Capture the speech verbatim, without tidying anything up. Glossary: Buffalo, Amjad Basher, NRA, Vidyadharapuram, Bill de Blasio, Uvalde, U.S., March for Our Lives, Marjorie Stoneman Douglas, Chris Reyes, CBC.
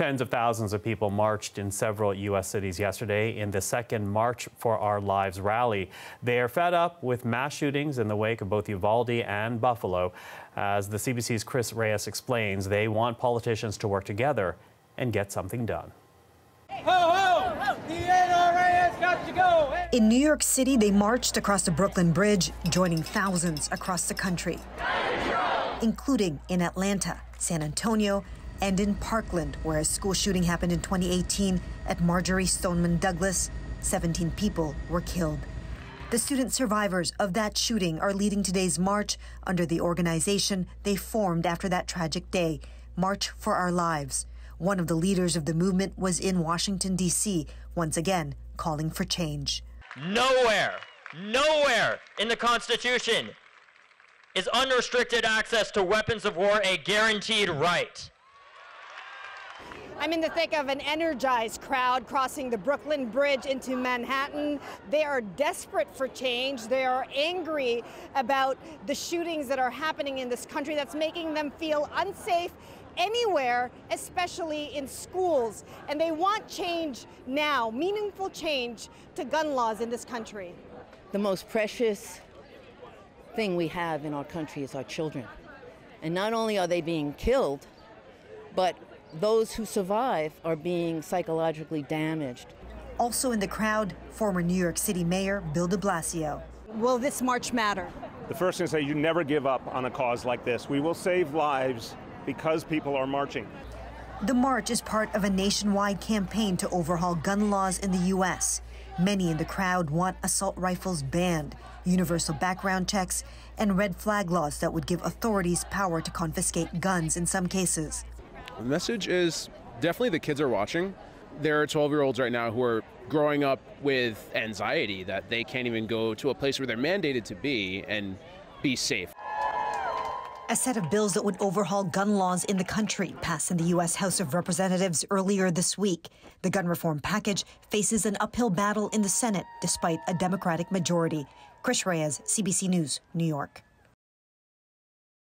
Tens of thousands of people marched in several U S cities yesterday in the second March for Our Lives rally. They are fed up with mass shootings in the wake of both Uvalde and Buffalo. As the C B C's Chris Reyes explains, they want politicians to work together and get something done. Ho, ho! The N R A has got to go! In New York City, they marched across the Brooklyn Bridge, joining thousands across the country, including in Atlanta, San Antonio, and in Parkland, where a school shooting happened in twenty eighteen at Marjorie Stoneman Douglas. seventeen people were killed. The student survivors of that shooting are leading today's march under the organization they formed after that tragic day, March for Our Lives. One of the leaders of the movement was in Washington, D C, once again calling for change. Nowhere, nowhere in the Constitution is unrestricted access to weapons of war a guaranteed right. I'm in the thick of an energized crowd crossing the Brooklyn Bridge into Manhattan. They are desperate for change. They are angry about the shootings that are happening in this country that's making them feel unsafe anywhere, especially in schools. And they want change now, meaningful change to gun laws in this country. The most precious thing we have in our country is our children. And not only are they being killed, but those who survive are being psychologically damaged. Also in the crowd, former New York City Mayor Bill de Blasio. Will this march matter? The first thing to say, you never give up on a cause like this. We will save lives because people are marching. The march is part of a nationwide campaign to overhaul gun laws in the U S Many in the crowd want assault rifles banned, universal background checks, and red flag laws that would give authorities power to confiscate guns in some cases. The message is definitely the kids are watching. There are twelve-year-olds right now who are growing up with anxiety that they can't even go to a place where they're mandated to be and be safe. A set of bills that would overhaul gun laws in the country passed in the U S House of Representatives earlier this week. The gun reform package faces an uphill battle in the Senate despite a Democratic majority. Chris Reyes, C B C News, New York.